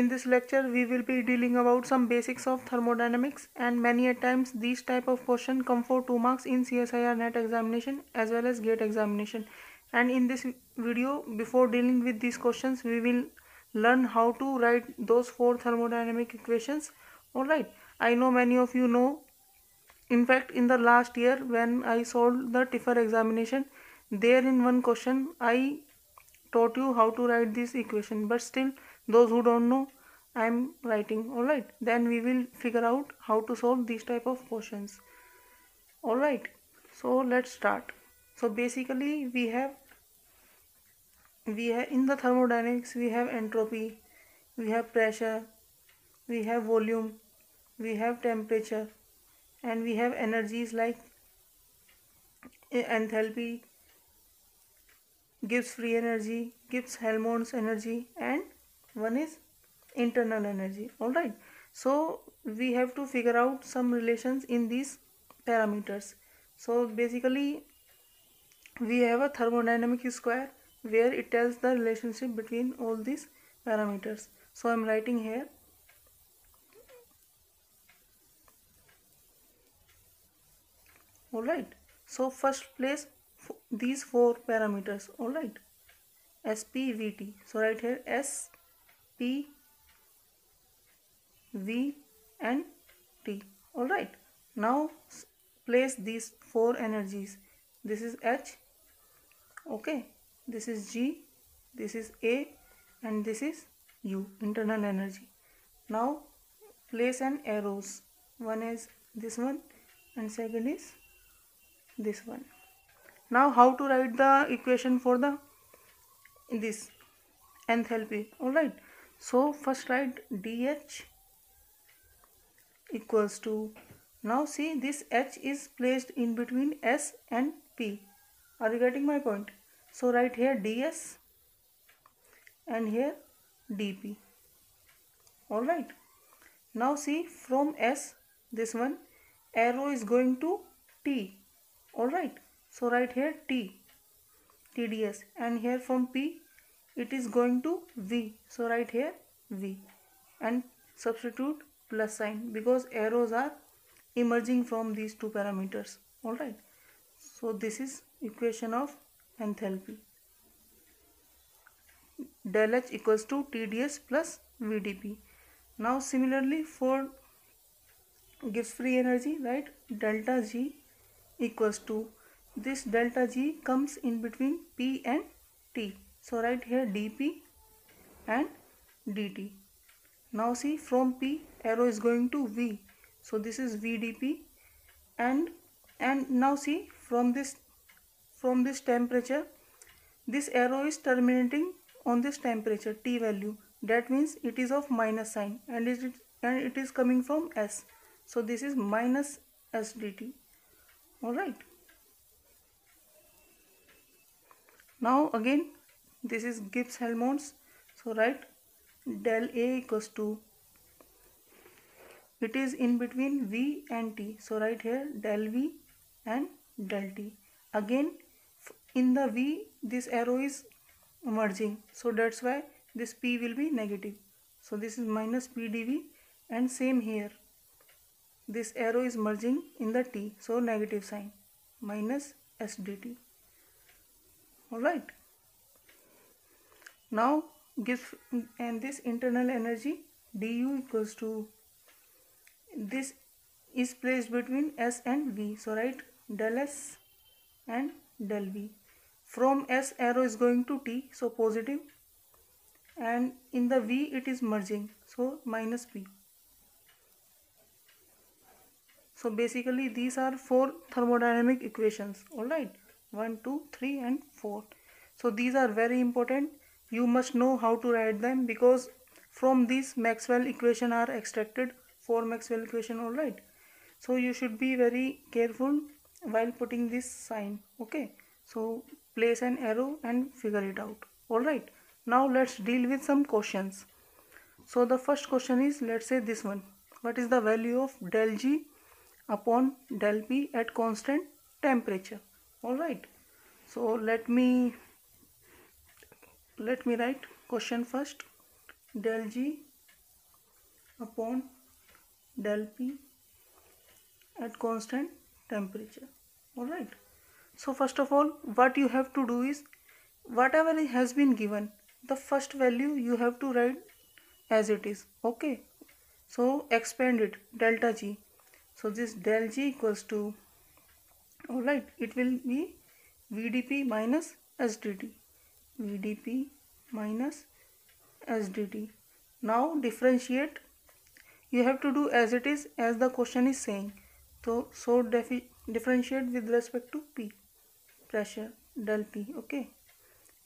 In this lecture we will be dealing about some basics of thermodynamics, and many a times these type of question come for 2 marks in CSIR NET examination as well as GATE examination. And in this video, before dealing with these questions, we will learn how to write those 4 thermodynamic equations. Alright, I know many of you know, in fact in the last year when I solved the TIFR examination, there in one question I taught you how to write this equation, but still those who don't know, I am writing. Alright, then we will figure out how to solve these type of questions. Alright, so let's start. So basically we have in the thermodynamics we have entropy, we have pressure, we have volume, we have temperature, and we have energies like enthalpy, Gibbs free energy, Gibbs-Helmholtz energy, and one is internal energy. Alright, so we have to figure out some relations in these parameters. So basically we have a thermodynamic square where it tells the relationship between all these parameters. So I am writing here . Alright, so first place these 4 parameters. Alright, S, P, V, T. So right here S, P, V and T. Alright, now place these 4 energies. This is H, okay, this is G, this is A, and this is U, internal energy. Now place an arrows. One is this one and second is this one. Now how to write the equation for the this enthalpy. Alright, so first write dH equals to, now see this H is placed in between S and P. Are you getting my point? So write here dS and here dP. Alright, now see from S, this one arrow is going to T. Alright, so right here T, TDS, and here from P it is going to V, so right here V, and substitute plus sign because arrows are emerging from these 2 parameters. Alright, so this is equation of enthalpy. Del H equals to TDS plus VDP. Now similarly for Gibbs free energy, right, delta G equals to, this delta G comes in between P and T. So right here dP and dt. Now see from P arrow is going to V. So this is VDP, and now see from this temperature, this arrow is terminating on this temperature T value. That means it is of minus sign and it is coming from S. So this is minus S dt. Alright. Now again this is Gibbs-Helmholtz. So write del A equals to, it is in between V and T. So right here del V and del T. Again in the V this arrow is merging. So that's why this P will be negative. So this is minus P dV, and same here. This arrow is merging in the T. So negative sign, minus S dt. Alright. Now gives, and this internal energy du equals to, this is placed between S and V. So write del S and del V. From S arrow is going to T, so positive, and in the V it is merging, so minus P. So basically these are 4 thermodynamic equations. Alright, 1, 2, 3 and 4. So these are very important. You must know how to write them because from these Maxwell equations are extracted, 4 Maxwell equations. Alright, so you should be very careful while putting this sign. Okay, so place an arrow and figure it out. Alright, now let's deal with some questions. So the first question is, let's say this one, what is the value of del G upon del P at constant temperature? Alright, so let me write question first. Del G upon del P at constant temperature. Alright. So first of all, what you have to do is, whatever has been given, the first value you have to write as it is. Okay. So expand it, delta G. So this del G equals to, alright, it will be VDP minus SDT. VDP minus SDT. Now differentiate. You have to do as it is, as the question is saying. So differentiate with respect to P, pressure, del P, okay,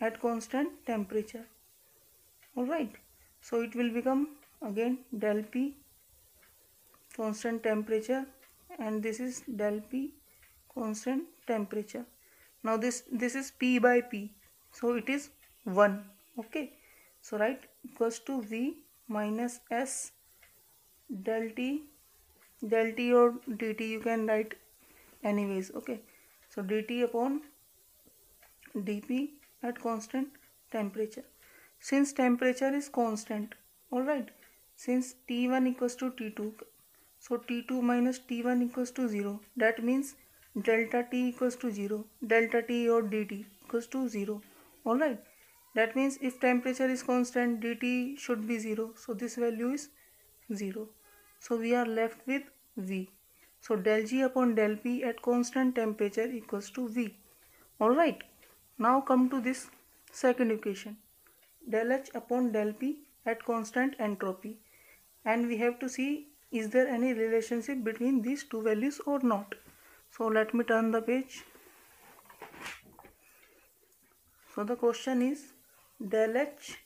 at constant temperature. Alright, so it will become again del P, constant temperature, and this is del P, constant temperature. Now this is P by P, so it is 1, okay. So right, equals to V minus S del T or dt you can write anyways, okay. So dt upon dP at constant temperature. Since temperature is constant, alright, since T1 equals to T2, so T2 minus T1 equals to 0, that means delta T equals to 0, delta T or dt equals to 0, alright. That means if temperature is constant, dt should be 0, so this value is 0. So we are left with V. So del G upon del P at constant temperature equals to V. Alright. Now come to this second equation. Del H upon del P at constant entropy. And we have to see, is there any relationship between these two values or not. So let me turn the page. So the question is del H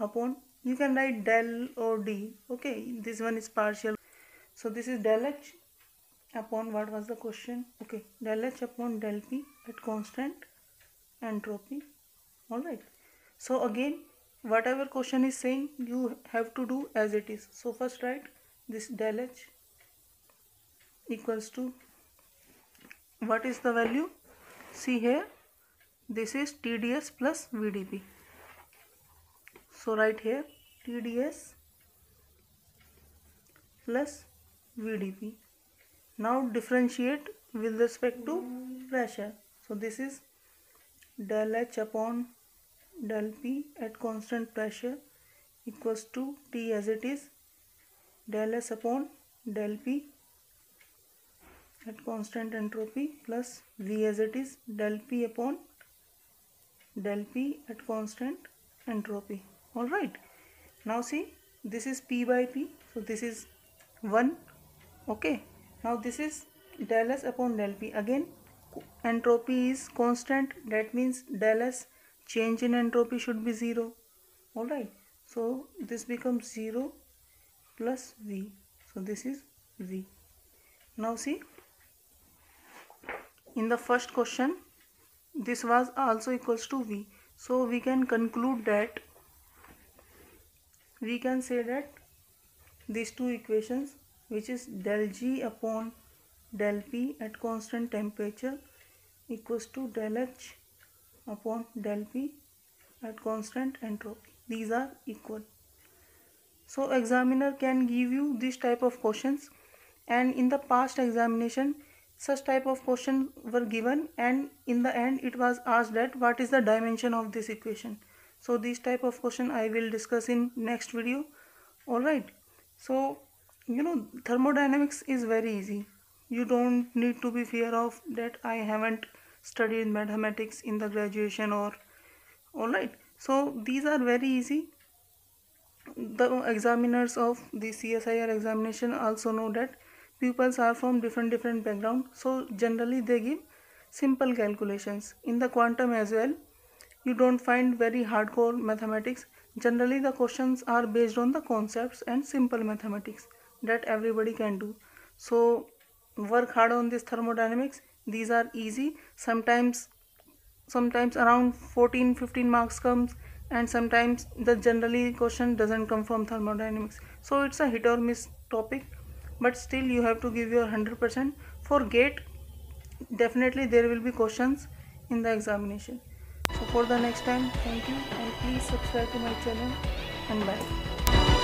upon, you can write del or D, okay, this one is partial. So this is del H upon, what was the question, okay, del H upon del P at constant entropy. Alright, so again whatever question is saying, you have to do as it is. So first write this del H equals to, what is the value, see here, this is TDS plus VDP. So write here TDS plus VDP. Now differentiate with respect to pressure. So this is del H upon del P at constant pressure equals to T as it is, del S upon del P at constant entropy plus V as it is, del P upon del P at constant entropy. Alright, now see, this is P by P, so this is 1, okay. Now this is del S upon del P, again entropy is constant, that means del S change in entropy should be 0. Alright, so this becomes 0 plus V, so this is V. Now see, in the first question this was also equals to V, so we can conclude that, we can say that these two equations, which is del G upon del P at constant temperature equals to del H upon del P at constant entropy, these are equal. So examiner can give you this type of questions, and in the past examination such type of questions were given, and in the end it was asked that what is the dimension of this equation. So these type of question I will discuss in next video. Alright, so you know thermodynamics is very easy. You don't need to be fear of that I haven't studied mathematics in the graduation or, alright. So these are very easy. The examiners of the CSIR examination also know that pupils are from different background. So generally they give simple calculations. In the quantum as well, you don't find very hardcore mathematics. Generally the questions are based on the concepts and simple mathematics that everybody can do. So work hard on this thermodynamics. These are easy. Sometimes around 14-15 marks comes, and sometimes the generally question doesn't come from thermodynamics. So it's a hit or miss topic, but still you have to give your 100%. For GATE, definitely there will be questions in the examination. So for the next time, thank you, and please subscribe to my channel, and bye.